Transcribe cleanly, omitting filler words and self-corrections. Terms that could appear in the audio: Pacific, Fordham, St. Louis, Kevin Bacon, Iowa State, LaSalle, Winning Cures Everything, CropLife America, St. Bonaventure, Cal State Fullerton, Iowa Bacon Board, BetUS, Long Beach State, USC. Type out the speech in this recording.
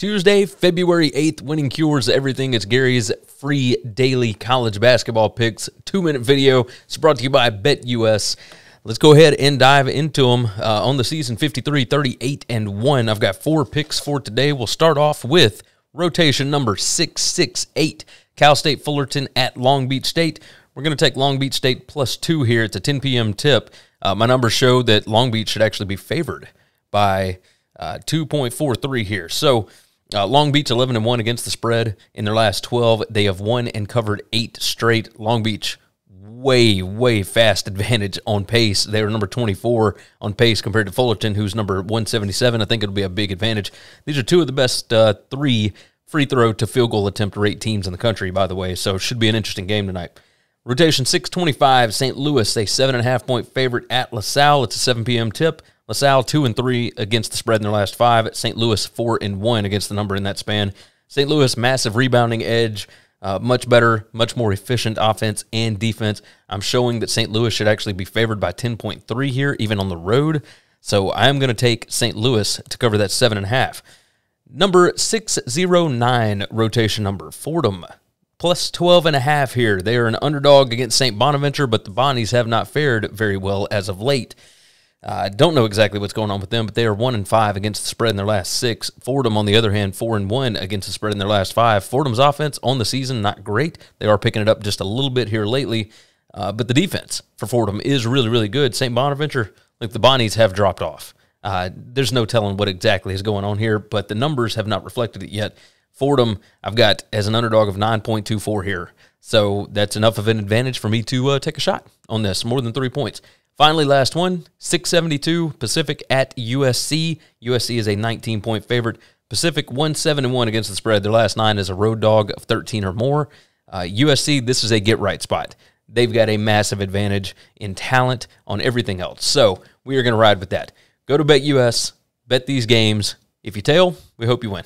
Tuesday, February 8th, Winning Cures Everything. It's Gary's free daily college basketball picks, 2-minute video. It's brought to you by BetUS. Let's go ahead and dive into them on the season 53, 38, and 1. I've got 4 picks for today. We'll start off with rotation number 668, Cal State Fullerton at Long Beach State. We're going to take Long Beach State +2 here. It's a 10 p.m. tip. My numbers show that Long Beach should actually be favored by 2.43 here. So Long Beach 11-1 against the spread in their last 12. They have won and covered 8 straight. Long Beach, way fast advantage on pace. They were number 24 on pace compared to Fullerton, who's number 177. I think it'll be a big advantage. These are 2 of the best 3 free throw to field goal attempt rate teams in the country, by the way, so it should be an interesting game tonight. Rotation 625, St. Louis, a 7.5-point favorite at LaSalle. It's a 7 p.m. tip. LaSalle 2-3 against the spread in their last 5. St. Louis 4-1 against the number in that span. St. Louis, massive rebounding edge, much better, much more efficient offense and defense. I'm showing that St. Louis should actually be favored by 10.3 here, even on the road. So I'm going to take St. Louis to cover that 7.5. Number 609, rotation number, Fordham, +12.5 here. They are an underdog against St. Bonaventure, but the Bonnies have not fared very well as of late. I don't know exactly what's going on with them, but they are 1-5 against the spread in their last 6. Fordham, on the other hand, 4-1 against the spread in their last 5. Fordham's offense on the season, not great. They are picking it up just a little bit here lately, but the defense for Fordham is really good. St. Bonaventure, like the Bonnies, have dropped off. There's no telling what exactly is going on here, but the numbers have not reflected it yet. Fordham, I've got as an underdog of 9.24 here, so that's enough of an advantage for me to take a shot on this, more than 3 points. Finally, last one, 672, Pacific at USC. USC is a 19-point favorite. Pacific 1-7-1 against the spread. Their last 9 is a road dog of 13 or more. USC, this is a get-right spot. They've got a massive advantage in talent on everything else. So we are going to ride with that. Go to BetUS, bet these games. If you tail, we hope you win.